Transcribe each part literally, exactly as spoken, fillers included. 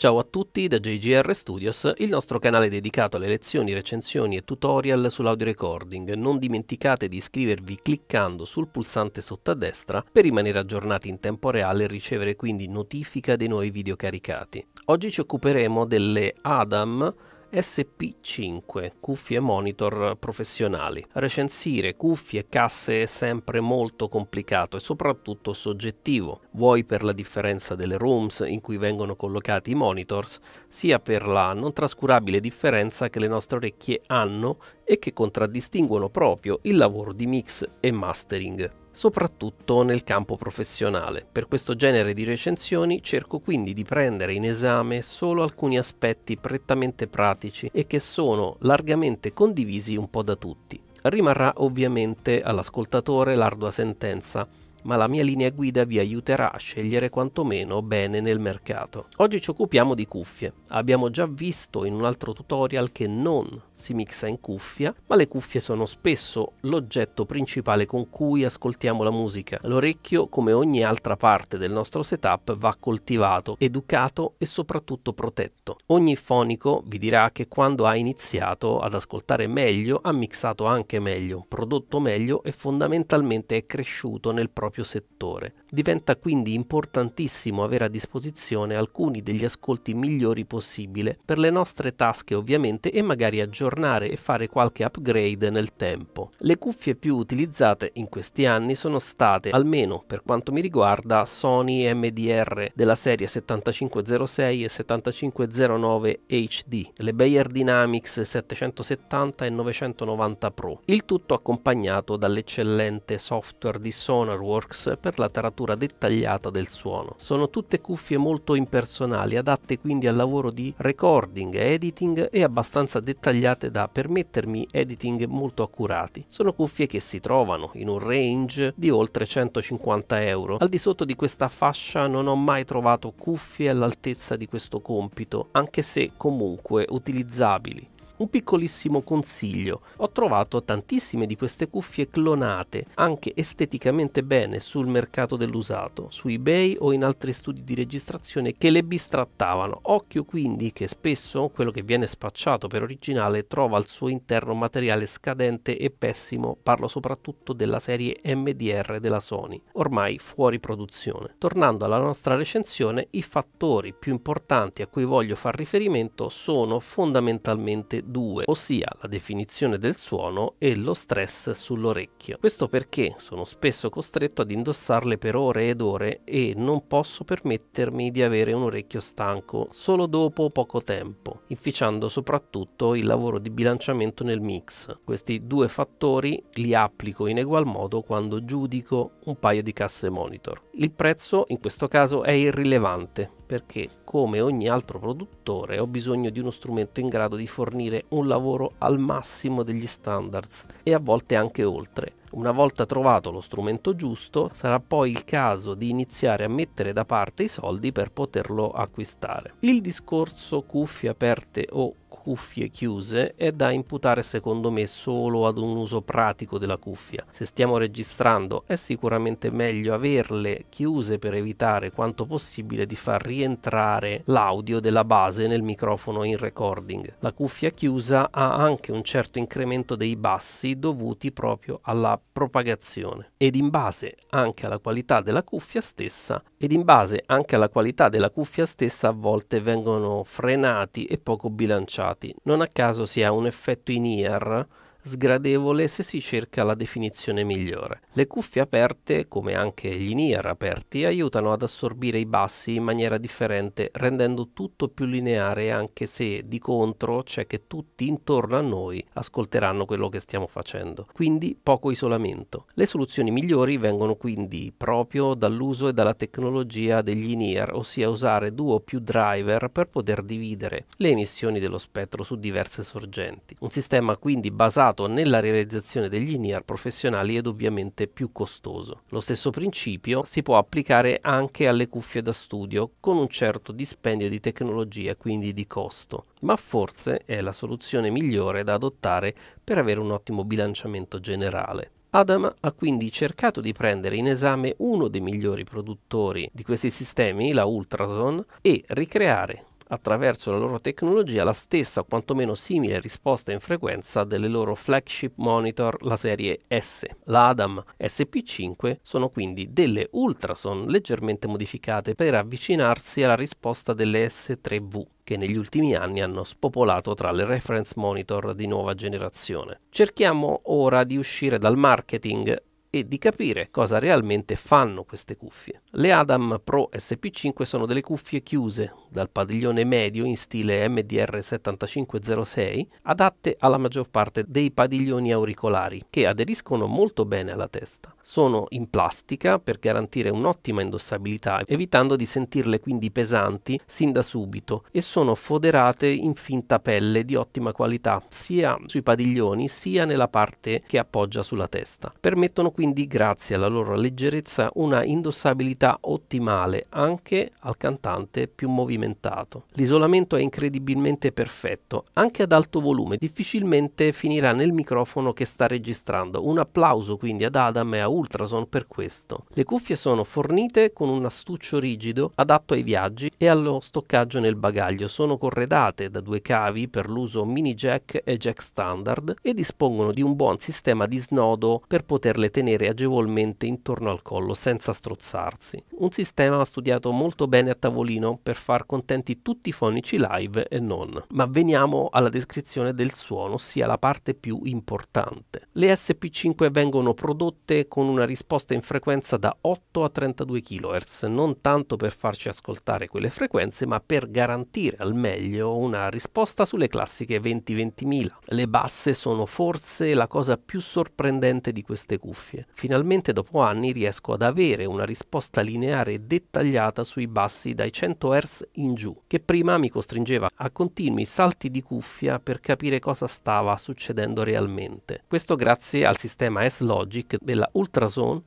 Ciao a tutti da J G R Studios, il nostro canale dedicato alle lezioni, recensioni e tutorial sull'audio recording. Non dimenticate di iscrivervi cliccando sul pulsante sotto a destra per rimanere aggiornati in tempo reale e ricevere quindi notifica dei nuovi video caricati. Oggi ci occuperemo delle Adam S P cinque, cuffie monitor professionali. Recensire cuffie e casse è sempre molto complicato e soprattutto soggettivo, vuoi per la differenza delle rooms in cui vengono collocati i monitors, sia per la non trascurabile differenza che le nostre orecchie hanno e che contraddistinguono proprio il lavoro di mix e mastering, soprattutto nel campo professionale. Per questo genere di recensioni cerco quindi di prendere in esame solo alcuni aspetti prettamente pratici e che sono largamente condivisi un po' da tutti. Rimarrà ovviamente all'ascoltatore l'ardua sentenza, ma la mia linea guida vi aiuterà a scegliere quantomeno bene nel mercato. Oggi ci occupiamo di cuffie. Abbiamo già visto in un altro tutorial che non si mixa in cuffia, ma le cuffie sono spesso l'oggetto principale con cui ascoltiamo la musica. L'orecchio, come ogni altra parte del nostro setup, va coltivato, educato e soprattutto protetto. Ogni fonico vi dirà che quando ha iniziato ad ascoltare meglio, ha mixato anche meglio, prodotto meglio e fondamentalmente è cresciuto nel proprio settore. Diventa quindi importantissimo avere a disposizione alcuni degli ascolti migliori possibile per le nostre tasche ovviamente, e magari aggiornare e fare qualche upgrade nel tempo. Le cuffie più utilizzate in questi anni sono state, almeno per quanto mi riguarda, Sony M D R della serie settantacinque zero sei e settantacinque zero nove H D, le Beyerdynamics settecentosettanta e novecentonovanta Pro, il tutto accompagnato dall'eccellente software di Sonarworks per la taratura dettagliata del suono. Sono tutte cuffie molto impersonali, adatte quindi al lavoro di recording, editing e abbastanza dettagliate da permettermi editing molto accurati. Sono cuffie che si trovano in un range di oltre centocinquanta euro. Al di sotto di questa fascia non ho mai trovato cuffie all'altezza di questo compito, anche se comunque utilizzabili. Un piccolissimo consiglio: ho trovato tantissime di queste cuffie clonate anche esteticamente bene sul mercato dell'usato, su eBay o in altri studi di registrazione che le bistrattavano. Occhio quindi che spesso quello che viene spacciato per originale trova al suo interno materiale scadente e pessimo. Parlo soprattutto della serie M D R della Sony, ormai fuori produzione. Tornando alla nostra recensione, i fattori più importanti a cui voglio far riferimento sono fondamentalmente due, ossia la definizione del suono e lo stress sull'orecchio. Questo perché sono spesso costretto ad indossarle per ore ed ore e non posso permettermi di avere un orecchio stanco solo dopo poco tempo, inficiando soprattutto il lavoro di bilanciamento nel mix. Questi due fattori li applico in egual modo quando giudico un paio di casse monitor. Il prezzo in questo caso è irrilevante, perché come ogni altro produttore ho bisogno di uno strumento in grado di fornire un lavoro al massimo degli standards e a volte anche oltre. Una volta trovato lo strumento giusto, sarà poi il caso di iniziare a mettere da parte i soldi per poterlo acquistare. Il discorso cuffie aperte o cuffie chiuse è da imputare secondo me solo ad un uso pratico della cuffia. Se stiamo registrando è sicuramente meglio averle chiuse per evitare quanto possibile di far rientrare l'audio della base nel microfono in recording. La cuffia chiusa ha anche un certo incremento dei bassi dovuti proprio alla propagazione, ed in base anche alla qualità della cuffia stessa ed in base anche alla qualità della cuffia stessa a volte vengono frenati e poco bilanciati. Non a caso si ha un effetto in-ear sgradevole se si cerca la definizione migliore. Le cuffie aperte, come anche gli in-ear aperti, aiutano ad assorbire i bassi in maniera differente, rendendo tutto più lineare, anche se di contro c'è che tutti intorno a noi ascolteranno quello che stiamo facendo, quindi poco isolamento. Le soluzioni migliori vengono quindi proprio dall'uso e dalla tecnologia degli in-ear, ossia usare due o più driver per poter dividere le emissioni dello spettro su diverse sorgenti. Un sistema quindi basato nella realizzazione degli in-ear professionali ed ovviamente più costoso. Lo stesso principio si può applicare anche alle cuffie da studio, con un certo dispendio di tecnologia, quindi di costo, ma forse è la soluzione migliore da adottare per avere un ottimo bilanciamento generale. Adam ha quindi cercato di prendere in esame uno dei migliori produttori di questi sistemi, la Ultrasone, e ricreare attraverso la loro tecnologia la stessa o quantomeno simile risposta in frequenza delle loro flagship monitor, la serie S. La Adam S P cinque sono quindi delle Ultrasone leggermente modificate per avvicinarsi alla risposta delle S tre V, che negli ultimi anni hanno spopolato tra le reference monitor di nuova generazione. Cerchiamo ora di uscire dal marketing e di capire cosa realmente fanno queste cuffie. Le Adam Pro S P cinque sono delle cuffie chiuse dal padiglione medio in stile M D R settantacinque zero sei, adatte alla maggior parte dei padiglioni auricolari, che aderiscono molto bene alla testa. Sono in plastica per garantire un'ottima indossabilità, evitando di sentirle quindi pesanti sin da subito, e sono foderate in finta pelle di ottima qualità sia sui padiglioni sia nella parte che appoggia sulla testa. Permettono quindi, grazie alla loro leggerezza, una indossabilità ottimale anche al cantante più movimentato. L'isolamento è incredibilmente perfetto, anche ad alto volume difficilmente finirà nel microfono che sta registrando. Un applauso quindi ad Adam e a Ultrasone per questo. Le cuffie sono fornite con un astuccio rigido adatto ai viaggi e allo stoccaggio nel bagaglio, sono corredate da due cavi per l'uso mini jack e jack standard e dispongono di un buon sistema di snodo per poterle tenere agevolmente intorno al collo senza strozzarsi. Un sistema studiato molto bene a tavolino per far contenti tutti i fonici live e non. Ma veniamo alla descrizione del suono, ossia la parte più importante. Le S P cinque vengono prodotte con una risposta in frequenza da otto a trentadue kilohertz, non tanto per farci ascoltare quelle frequenze ma per garantire al meglio una risposta sulle classiche venti ventimila. Le basse sono forse la cosa più sorprendente di queste cuffie. Finalmente dopo anni riesco ad avere una risposta lineare e dettagliata sui bassi dai cento hertz in giù, che prima mi costringeva a continui salti di cuffia per capire cosa stava succedendo realmente. Questo grazie al sistema S-Logic della Ultrasone,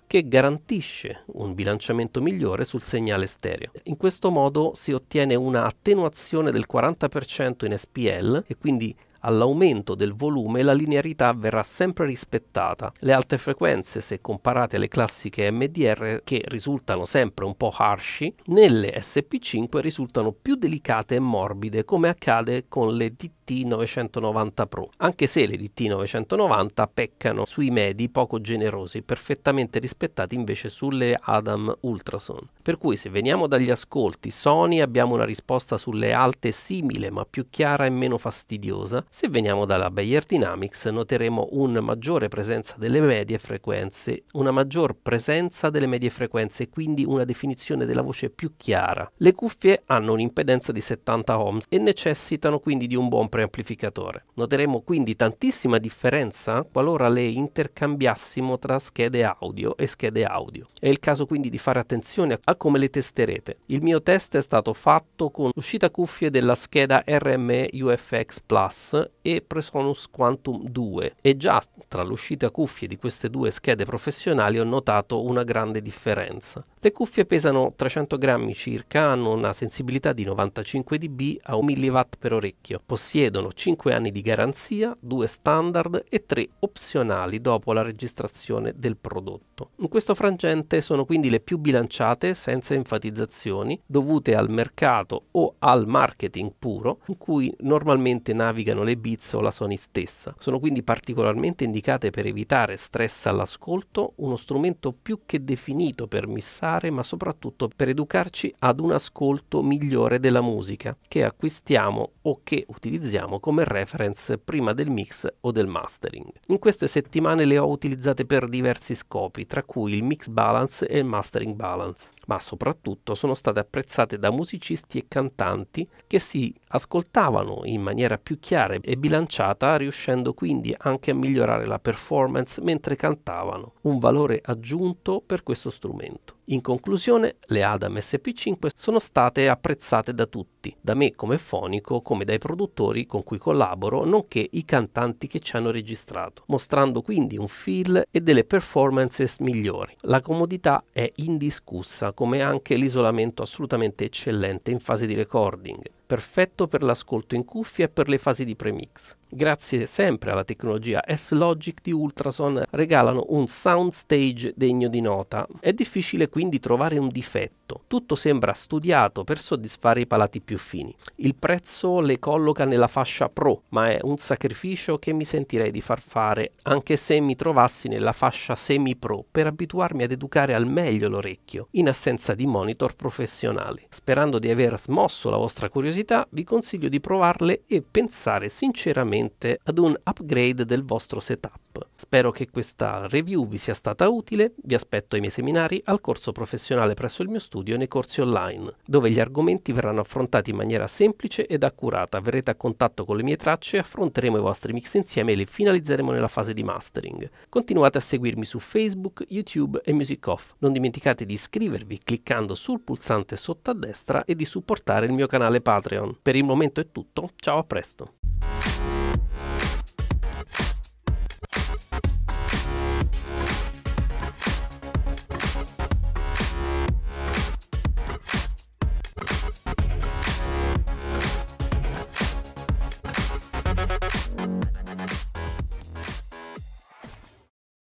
che garantisce un bilanciamento migliore sul segnale stereo. In questo modo si ottiene una attenuazione del quaranta per cento in S P L e quindi all'aumento del volume la linearità verrà sempre rispettata. Le alte frequenze, se comparate alle classiche M D R che risultano sempre un po' harshy, nelle S P cinque risultano più delicate e morbide, come accade con le D T novecentonovanta Pro, anche se le D T novecentonovanta peccano sui medi poco generosi, perfettamente rispettati invece sulle Adam Ultrasone. Per cui, se veniamo dagli ascolti, Sony abbiamo una risposta sulle alte simile ma più chiara e meno fastidiosa. Se veniamo dalla Beyerdynamics noteremo una maggiore presenza delle medie frequenze, una maggior presenza delle medie frequenze, quindi una definizione della voce più chiara. Le cuffie hanno un'impedenza di settanta ohm e necessitano quindi di un buon preamplificatore. Noteremo quindi tantissima differenza qualora le intercambiassimo tra schede audio e schede audio. È il caso quindi di fare attenzione a come le testerete. Il mio test è stato fatto con uscita cuffie della scheda R M E U F X plus e Presonus Quantum due e già tra l'uscita cuffie di queste due schede professionali ho notato una grande differenza. Le cuffie pesano trecento grammi circa, hanno una sensibilità di novantacinque decibel a un milliwatt per orecchio, possiedono cinque anni di garanzia, due standard e tre opzionali dopo la registrazione del prodotto. In questo frangente sono quindi le più bilanciate, senza enfatizzazioni, dovute al mercato o al marketing puro, in cui normalmente navigano le Beats o la Sony stessa. Sono quindi particolarmente indicate per evitare stress all'ascolto, uno strumento più che definito per missare, ma soprattutto per educarci ad un ascolto migliore della musica, che acquistiamo o che utilizziamo utilizziamo come reference prima del mix o del mastering. In queste settimane le ho utilizzate per diversi scopi, tra cui il mix balance e il mastering balance, ma soprattutto sono state apprezzate da musicisti e cantanti che si ascoltavano in maniera più chiara e bilanciata, riuscendo quindi anche a migliorare la performance mentre cantavano, un valore aggiunto per questo strumento. In conclusione, le Adam S P cinque sono state apprezzate da tutti, da me come fonico, come dai produttori con cui collaboro, nonché i cantanti che ci hanno registrato, mostrando quindi un feel e delle performances migliori. La comodità è indiscussa, come anche l'isolamento assolutamente eccellente in fase di recording, perfetto per l'ascolto in cuffia e per le fasi di premix. grazie sempre alla tecnologia S-Logic di Ultrasone, regalano un soundstage degno di nota. È difficile quindi trovare un difetto, tutto sembra studiato per soddisfare i palati più fini. Il prezzo le colloca nella fascia Pro, ma è un sacrificio che mi sentirei di far fare anche se mi trovassi nella fascia Semi Pro, per abituarmi ad educare al meglio l'orecchio in assenza di monitor professionali. Sperando di aver smosso la vostra curiosità, vi consiglio di provarle e pensare sinceramente ad un upgrade del vostro setup. Spero che questa review vi sia stata utile, vi aspetto ai miei seminari, al corso professionale presso il mio studio e nei corsi online, dove gli argomenti verranno affrontati in maniera semplice ed accurata, verrete a contatto con le mie tracce, affronteremo i vostri mix insieme e li finalizzeremo nella fase di mastering. Continuate a seguirmi su Facebook, YouTube e Music Off. Non dimenticate di iscrivervi cliccando sul pulsante sotto a destra e di supportare il mio canale Patreon. Per il momento è tutto, ciao, a presto!